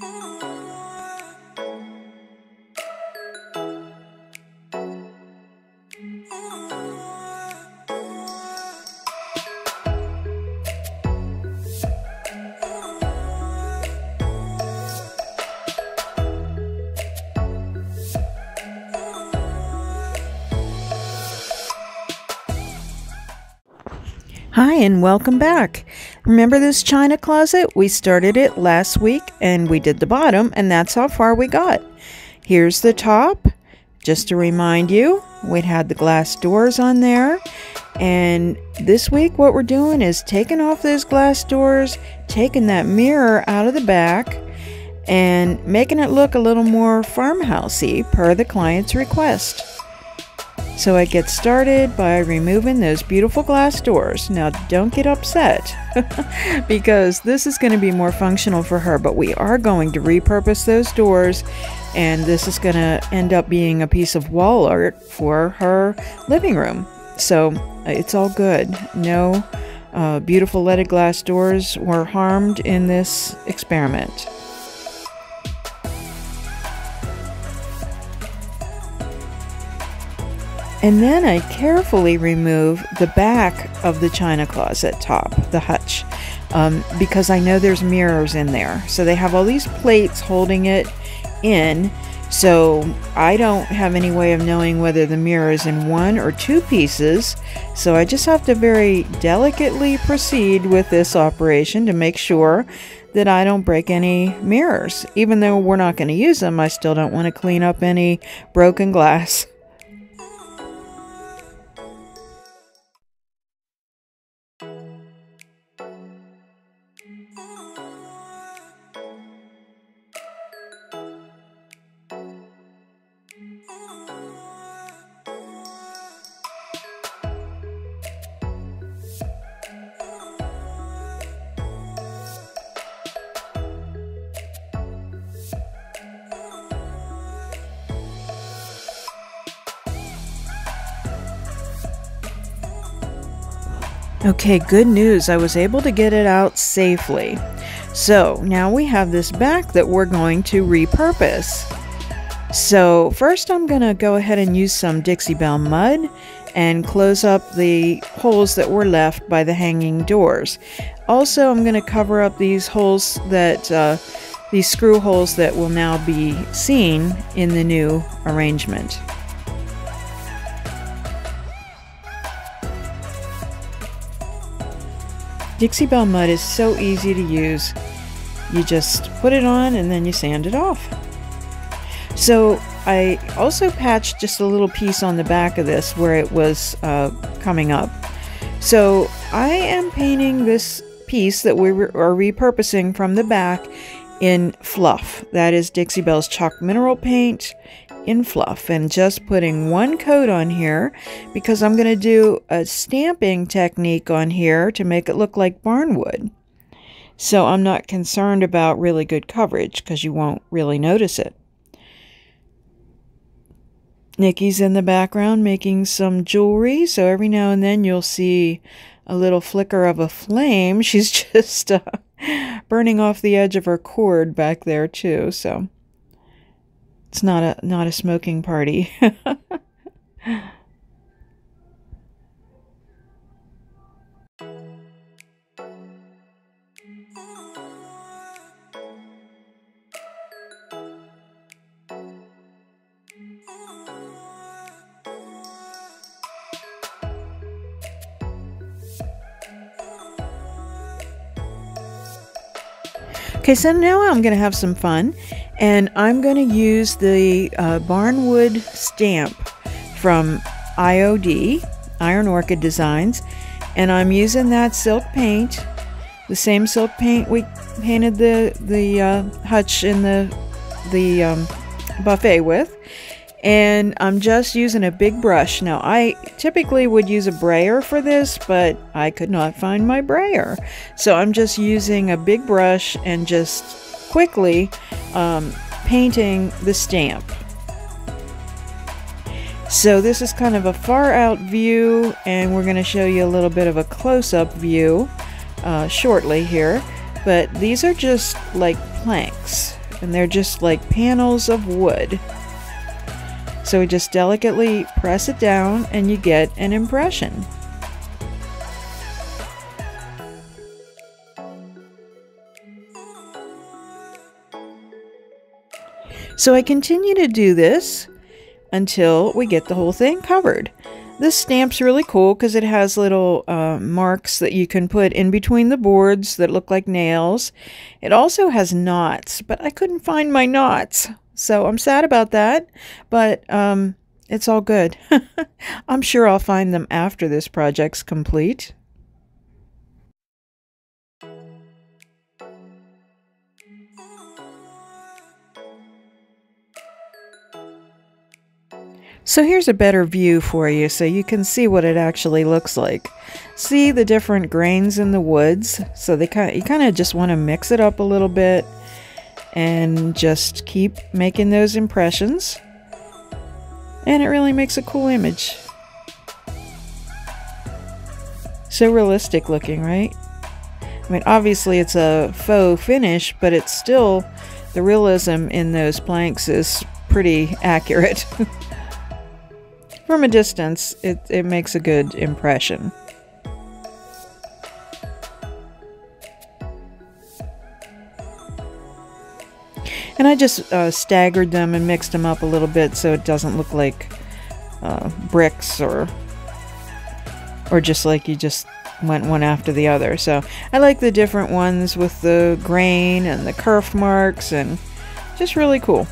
Hi, and welcome back. Remember this china closet? We started it last week and we did the bottom, and that's how far we got. Here's the top. Just to remind you, we had the glass doors on there, and this week what we're doing is taking off those glass doors, taking that mirror out of the back, and making it look a little more farmhousey per the client's request. So I get started by removing those beautiful glass doors. Now don't get upset because this is going to be more functional for her, but we are going to repurpose those doors, and this is going to end up being a piece of wall art for her living room. So it's all good. No beautiful leaded glass doors were harmed in this experiment. And then I carefully remove the back of the china closet top, the hutch, because I know there's mirrors in there. So they have all these plates holding it in. So I don't have any way of knowing whether the mirror is in one or two pieces. So I just have to very delicately proceed with this operation to make sure that I don't break any mirrors. Even though we're not going to use them, I still don't want to clean up any broken glass. Okay, good news. I was able to get it out safely. So now we have this back that we're going to repurpose. So first I'm going to go ahead and use some Dixie Belle mud and close up the holes that were left by the hanging doors. Also, I'm going to cover up these holes that, these screw holes that will now be seen in the new arrangement. Dixie Belle mud is so easy to use. You just put it on and then you sand it off. So I also patched just a little piece on the back of this where it was coming up. So I am painting this piece that we are repurposing from the back in Fluff. That is Dixie Belle's Chalk Mineral Paint in Fluff, and just putting one coat on here because I'm going to do a stamping technique on here to make it look like barnwood. So I'm not concerned about really good coverage because you won't really notice it. Nikki's in the background making some jewelry, so every now and then you'll see a little flicker of a flame. She's just burning off the edge of her cord back there too, so it's not a smoking party. Okay, so now I'm going to have some fun, and I'm going to use the barnwood stamp from IOD, Iron Orchid Designs, and I'm using that silk paint, the same silk paint we painted the hutch in the buffet with, and I'm just using a big brush. Now I typically would use a brayer for this, but I could not find my brayer. So I'm just using a big brush and just quickly painting the stamp. So this is kind of a far out view, and we're going to show you a little bit of a close-up view shortly here, but these are just like planks. and they're just like panels of wood. So we just delicately press it down and you get an impression. So I continue to do this until we get the whole thing covered. This stamp's really cool because it has little marks that you can put in between the boards that look like nails. It also has knots, but I couldn't find my knots. So I'm sad about that, but it's all good. I'm sure I'll find them after this project's complete. So here's a better view for you so you can see what it actually looks like. See the different grains in the woods. So they you kind of just want to mix it up a little bit and just keep making those impressions. And it really makes a cool image. So realistic looking, right? I mean, obviously it's a faux finish, but it's still, the realism in those planks is pretty accurate. From a distance, it makes a good impression. And I just staggered them and mixed them up a little bit so it doesn't look like bricks or just like you just went one after the other. So I like the different ones with the grain and the kerf marks, and just really cool.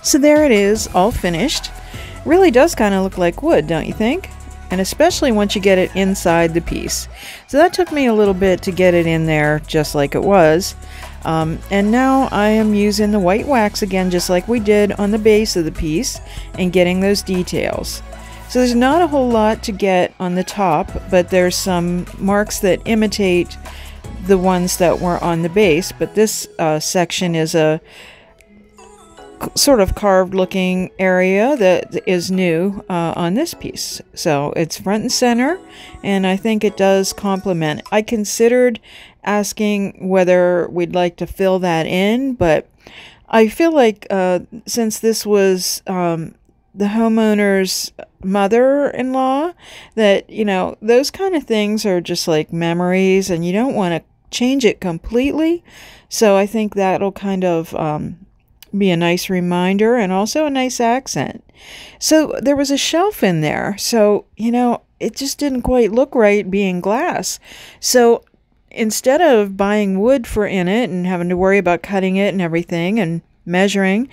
So there it is, all finished. It really does kind of look like wood, don't you think? And especially once you get it inside the piece. So that took me a little bit to get it in there just like it was. And now I am using the white wax again, just like we did on the base of the piece, and getting those details. So there's not a whole lot to get on the top, but there's some marks that imitate the ones that were on the base. But this section is a sort of carved looking area that is new on this piece. So it's front and center, and I think it does complement. I considered asking whether we'd like to fill that in, but I feel like since this was the homeowner's mother-in-law, that, you know, those kind of things are just like memories and you don't want to change it completely. So I think that'll kind of be a nice reminder and also a nice accent. So there was a shelf in there. So, you know, it just didn't quite look right being glass. So instead of buying wood for in it and having to worry about cutting it and everything and measuring,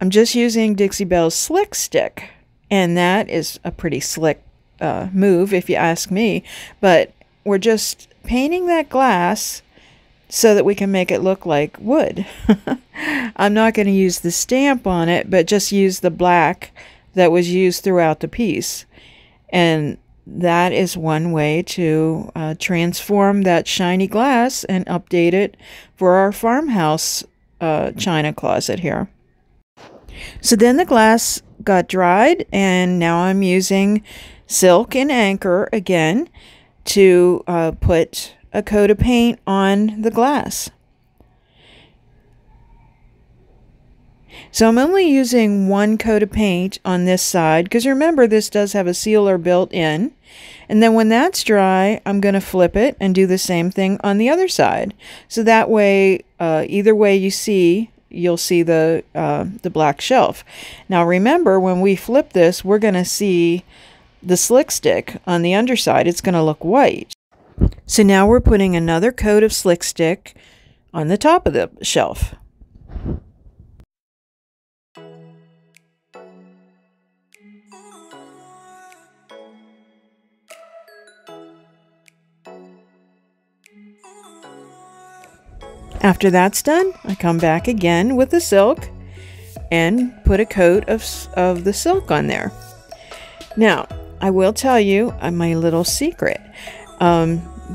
I'm just using Dixie Belle's Slick Stick. And that is a pretty slick move if you ask me. But we're just painting that glass so that we can make it look like wood. I'm not going to use the stamp on it, but just use the black that was used throughout the piece. And that is one way to transform that shiny glass and update it for our farmhouse china closet here. So then the glass got dried, and now I'm using silk and anchor again to put a coat of paint on the glass. So I'm only using one coat of paint on this side, because remember this does have a sealer built in. And then when that's dry, I'm going to flip it and do the same thing on the other side. So that way, either way you see, you'll see the black shelf. Now remember, when we flip this, we're going to see the slick stick on the underside. It's going to look white. So now we're putting another coat of slick stick on the top of the shelf. After that's done, I come back again with the silk and put a coat of the silk on there. Now, I will tell you my little secret,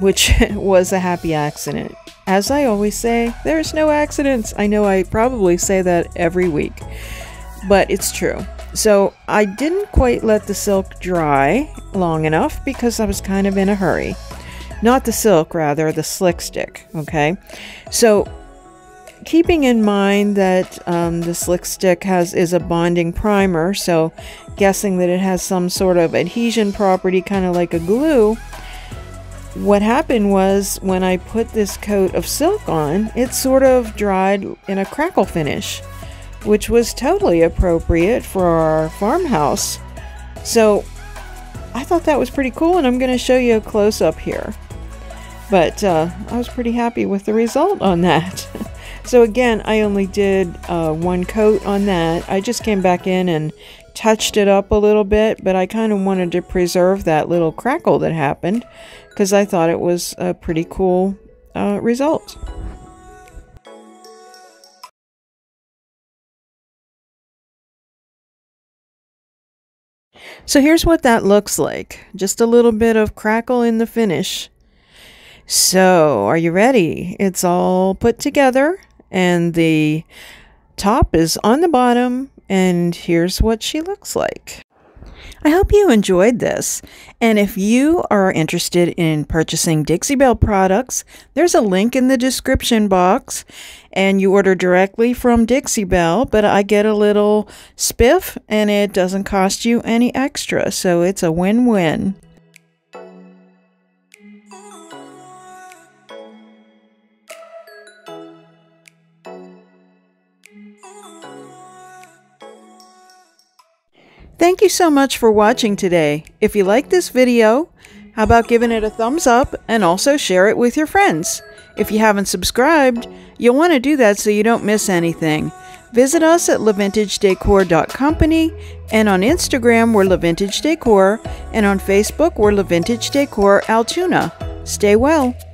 which was a happy accident. As I always say, there's no accidents. I know I probably say that every week, but it's true. So I didn't quite let the silk dry long enough because I was kind of in a hurry. Not the silk, rather, the slick stick, okay? So, keeping in mind that the slick stick is a bonding primer, so guessing that it has some sort of adhesion property, kind of like a glue, what happened was when I put this coat of silk on, it sort of dried in a crackle finish, which was totally appropriate for our farmhouse. So, I thought that was pretty cool, and I'm going to show you a close-up here. But I was pretty happy with the result on that. So again, I only did one coat on that. I just came back in and touched it up a little bit, but I kind of wanted to preserve that little crackle that happened because I thought it was a pretty cool result. So here's what that looks like. Just a little bit of crackle in the finish. So, are you ready? It's all put together and the top is on the bottom, and here's what she looks like. I hope you enjoyed this, and if you are interested in purchasing Dixie Belle products, there's a link in the description box, and you order directly from Dixie Belle, but I get a little spiff, and it doesn't cost you any extra, so it's a win-win. Thank you so much for watching today. If you like this video, how about giving it a thumbs up and also share it with your friends? If you haven't subscribed, you'll want to do that so you don't miss anything. Visit us at lavintagedecor.com and on Instagram we're LaVintageDecor, and on Facebook we're LaVintageDecor Altoona. Stay well.